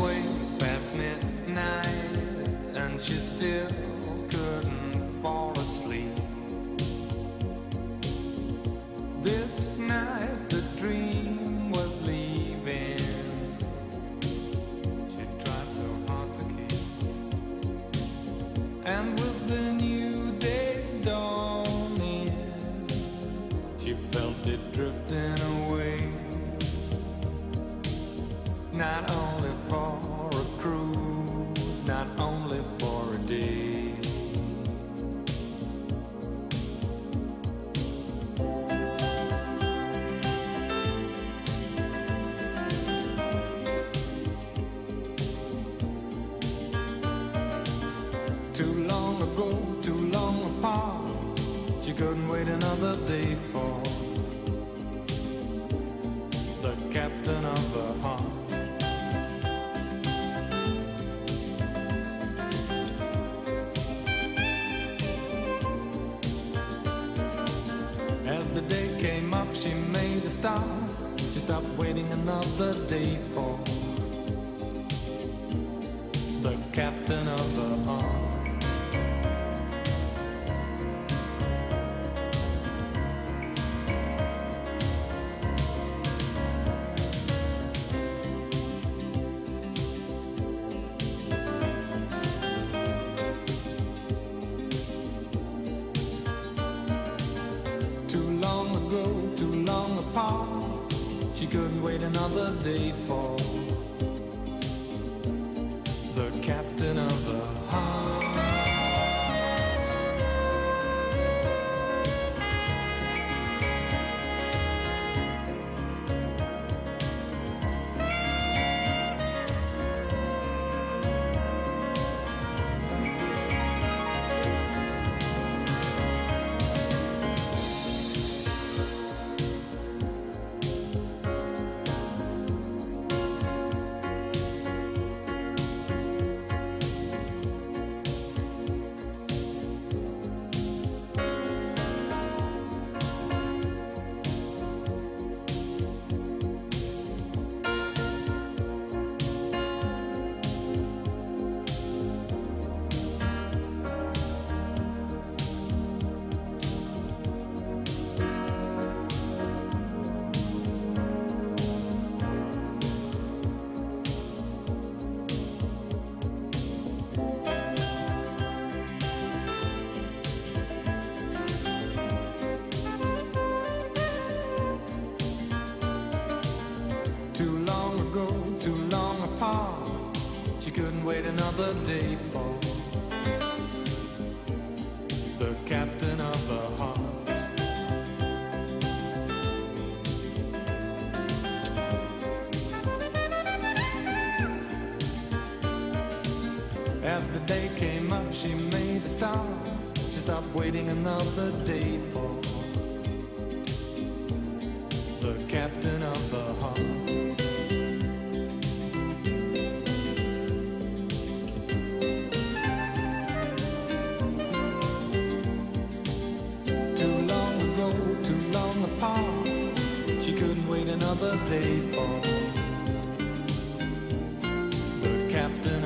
way past midnight, and she still couldn't fall asleep. This night the dream was leaving. She tried so hard to keep. And with the new day's dawning, she felt it drifting away. Not only for a cruise, not only for a day. Too long ago, too long apart, she couldn't wait another day for the captain of her heart. As the day came up, she made a stop. She stopped waiting another day for the captain of her heart. Too long apart, she couldn't wait another day for the captain of the heart. Too long ago, too long apart, she couldn't wait another day for the captain of her heart. As the day came up, she made a stop. She stopped waiting another day for the captain of her heart. She couldn't wait another day for the captain.